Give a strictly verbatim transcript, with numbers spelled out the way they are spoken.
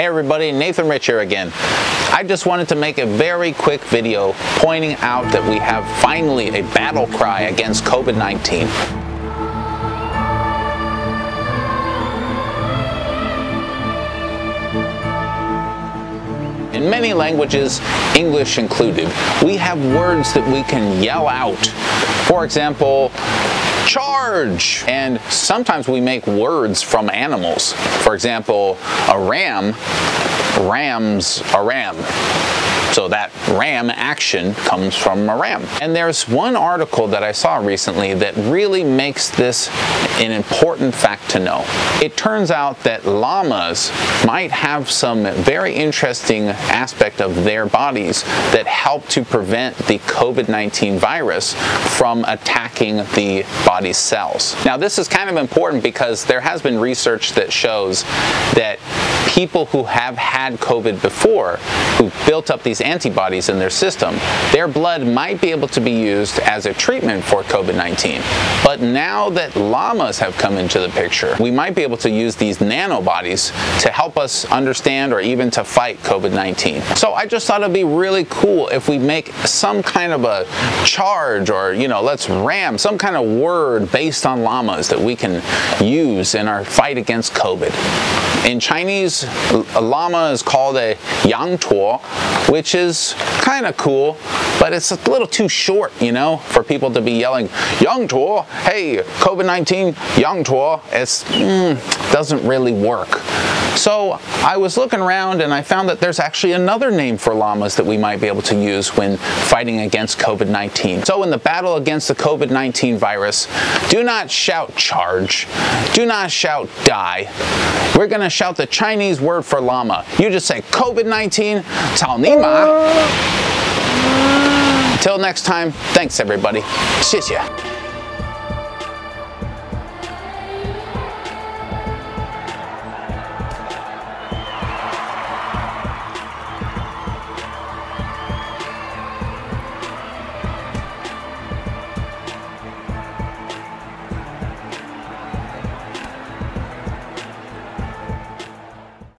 Hey everybody, Nathan Rich here again. I just wanted to make a very quick video pointing out that we have finally a battle cry against COVID nineteen. In many languages, English included, we have words that we can yell out. For example, charge! And sometimes we make words from animals. For example, a ram, ram's a ram. So that ram action comes from a ram. And there's one article that I saw recently that really makes this an important fact to know. It turns out that llamas might have some very interesting aspect of their bodies that help to prevent the COVID nineteen virus from attacking the body's cells. Now this is kind of important because there has been research that shows that people who have had COVID before, who built up these antibodies in their system, their blood might be able to be used as a treatment for COVID nineteen. But now that llamas have come into the picture, we might be able to use these nanobodies to help us understand or even to fight COVID nineteen. So I just thought it'd be really cool if we make some kind of a charge or, you know, let's ram, some kind of word based on llamas that we can use in our fight against COVID. In Chinese, a llama is called a yang tuo, which is kind of cool, but it's a little too short, you know, for people to be yelling, Yang Tuo, hey, COVID nineteen, Yang Tuo, it's, mm, doesn't really work. So I was looking around and I found that there's actually another name for llamas that we might be able to use when fighting against COVID nineteen. So in the battle against the COVID nineteen virus, do not shout charge, do not shout die. We're gonna shout the Chinese word for llama. You just say COVID nineteen, Cao Ni Ma. Until next time, thanks everybody. 谢谢.